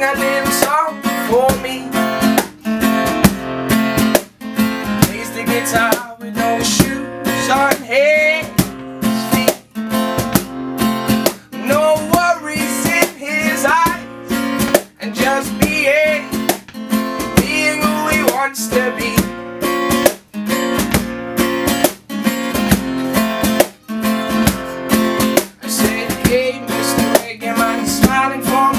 sing a little song for me. Plays the guitar with no shoes on his feet. No worries in his eyes, and just being who he wants to be. I said, hey, Mr. Reggae Man, smiling for me.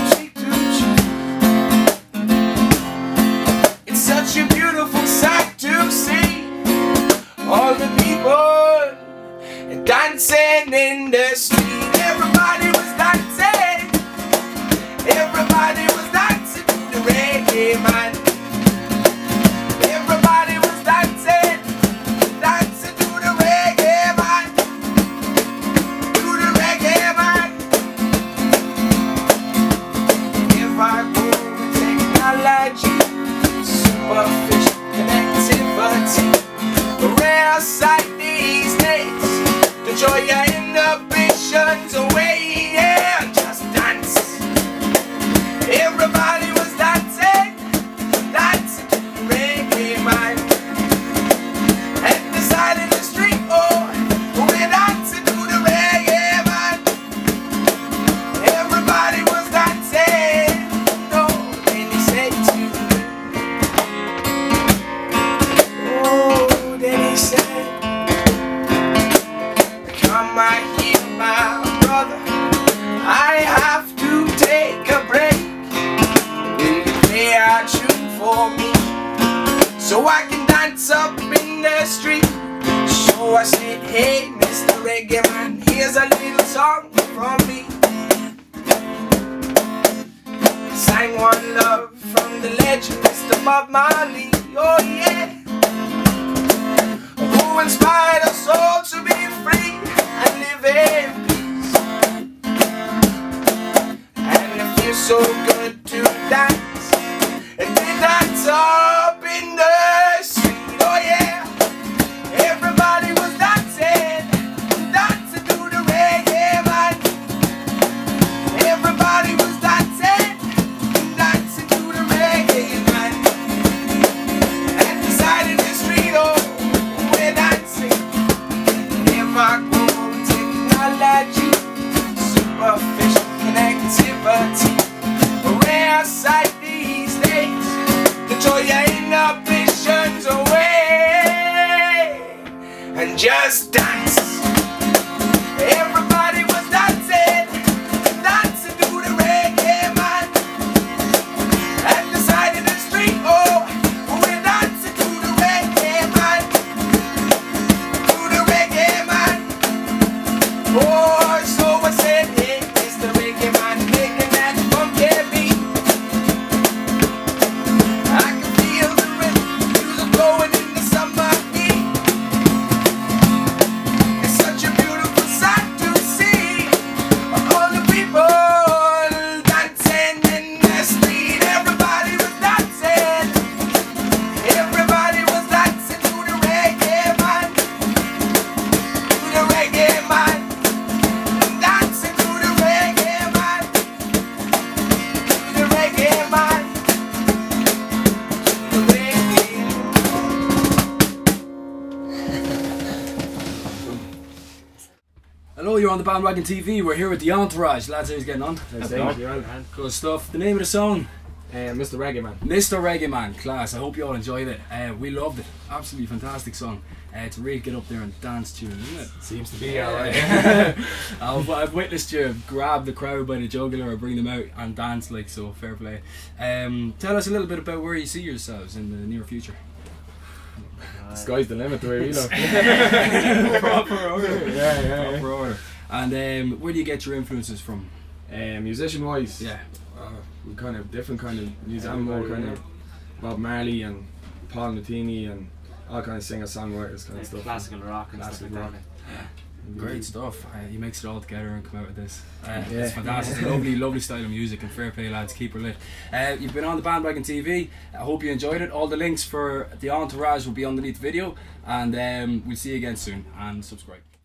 Such a beautiful sight to see, all the people dancing in the street. Everybody was dancing, everybody was dancing to the Reggae Man. Everybody was dancing, dancing to the Reggae Man, to the Reggae Man. If I go with technology, superficial connectivity, a rare sight these days. The joy of inhibitions away, yeah, just dance. Everybody was dancing, dancing to the Reggae Man. At the side of the street, oh, we're dancing to the Reggae Man. Everybody was dancing, oh, then he said to me. I hear my brother, I have to take a break. Will you play a tune for me, so I can dance up in the street? So I said, hey, Mr. Reggae Man, here's a little song from me. I sang One Love from the legend, Mr. Bob Marley, oh yeah, who inspired us all to be free and live in peace. And it feels so good to dance, and to dance up in the street, oh yeah. Everybody was dancing, dancing to the Reggae Man. Everybody was dancing, dancing to the Reggae Man. And the side of the street, oh, we're dancing. In my superficial connectivity, a rare sight these days. The joy of inhibitions away, and just dance. Everybody was dancing, dancing to the Reggae Man. At the side of the street, oh, we're dancing to the Reggae Man, to the Reggae Man. Oh, hello, you're on the Bandwagon TV. We're here with the Entourage. Lads, how's getting on? How's it going? Good stuff. The name of the song? Mr. Reggae Man. Mr. Reggae Man, class. I hope you all enjoyed it. We loved it. Absolutely fantastic song. It's a real get up there and dance tune, isn't it? Seems to be, alright. I've witnessed you grab the crowd by the jugular or bring them out and dance like so. Fair play. Tell us a little bit about where you see yourselves in the near future. The sky's the limit, the way we look. Proper order. Yeah. Proper order. And where do you get your influences from? Musician-wise, yeah, we kind of different kind of music. Kind of Bob Marley and Paul McCartney and all kind of singer-songwriters kind of stuff. Classical rock and classical stuff like that. Yeah. Great stuff. He makes it all together and come out with this. It's fantastic. Lovely, lovely style of music, and fair play, lads. Keep her lit. You've been on the Bandwagon TV. I hope you enjoyed it. All the links for the Entourage will be underneath the video, and we'll see you again soon, and subscribe.